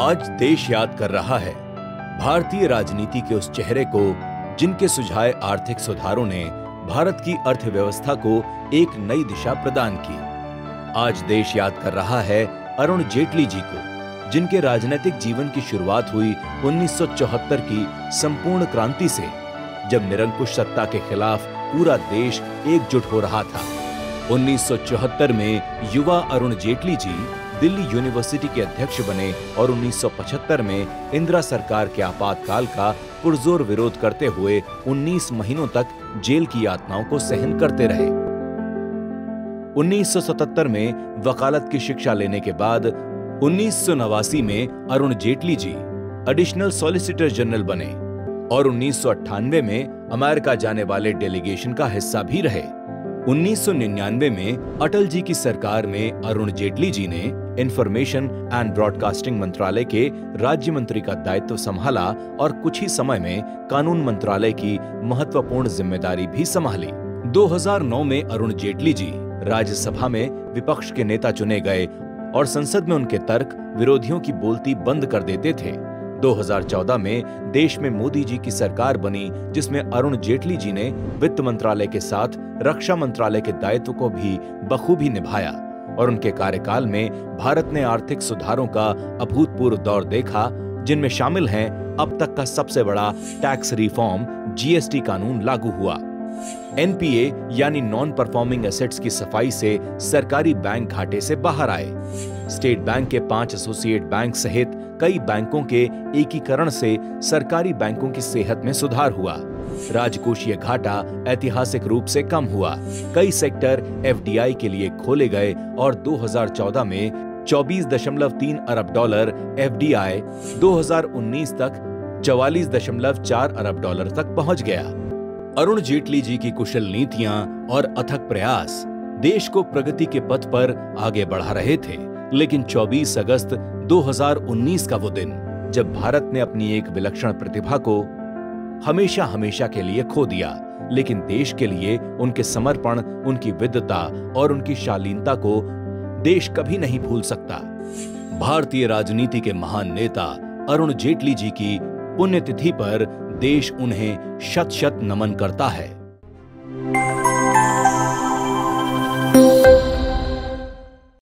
आज देश याद कर रहा है भारतीय राजनीति के उस चेहरे को जिनके सुझाए आर्थिक सुधारों ने भारत की अर्थव्यवस्था को एक नई दिशा प्रदान की। आज देश याद कर रहा है अरुण जेटली जी को, जिनके राजनीतिक जीवन की शुरुआत हुई 1974 की संपूर्ण क्रांति से, जब निरंकुश सत्ता के खिलाफ पूरा देश एकजुट हो रहा था। 1974 में युवा अरुण जेटली जी दिल्ली यूनिवर्सिटी के अध्यक्ष बने और 1975 में इंदिरा सरकार के आपातकाल का पुरजोर विरोध करते हुए 19 महीनों तक जेल की यातनाओं को सहन करते रहे। 1977 में वकालत की शिक्षा लेने के बाद 1989 में Arun Jaitley ji additional solicitor general बने और 1998 में अमेरिका जाने वाले डेलीगेशन का हिस्सा भी रहे। 1999 में अटल जी की सरकार में अरुण जेटली जी ने इंफॉर्मेशन एंड ब्रॉडकास्टिंग मंत्रालय के राज्य मंत्री का दायित्व संभाला और कुछ ही समय में कानून मंत्रालय की महत्वपूर्ण जिम्मेदारी भी संभाली। 2009 में अरुण जेटली जी राज्यसभा में विपक्ष के नेता चुने गए और संसद में उनके तर्क विरोधियों की बोलती बंद कर देते थे। 2014 में देश में मोदी जी की सरकार बनी, जिसमें अरुण जेटली जी ने वित्त मंत्रालय के साथ रक्षा मंत्रालय के दायित्व को भी बखूबी निभाया और उनके कार्यकाल में भारत ने आर्थिक सुधारों का अभूतपूर्व दौर देखा, जिनमें शामिल हैं अब तक का सबसे बड़ा टैक्स रिफॉर्म जीएसटी कानून लागू हुआ, एनपीए यानी नॉन परफॉर्मिंग एसेट्स की सफाई से सरकारी बैंक घाटे से बाहर आए, स्टेट बैंक के 5 एसोसिएट बैंक सहित कई बैंकों के एकीकरण से सरकारी बैंकों की सेहत में सुधार हुआ, राजकोषीय घाटा ऐतिहासिक रूप से कम हुआ, कई सेक्टर एफडीआई के लिए खोले गए और 2014 में 24.3 अरब डॉलर एफडीआई 2019 तक 44.4 अरब डॉलर तक पहुंच गया। अरुण जेटली जी की कुशल नीतियां और अथक प्रयास देश को प्रगति के पथ पर आगे बढ़ा रहे थे, लेकिन 24 अगस्त 2019 का वो दिन जब भारत ने अपनी एक विलक्षण प्रतिभा को हमेशा हमेशा के लिए खो दिया, लेकिन देश के लिए उनके समर्पण, उनकी विद्वता और उनकी शालीनता को देश कभी नहीं भूल सकता। भारतीय राजनीति के महान नेता अरुण जेटली जी की पुण्यतिथि पर देश उन्हें शत शत नमन करता है।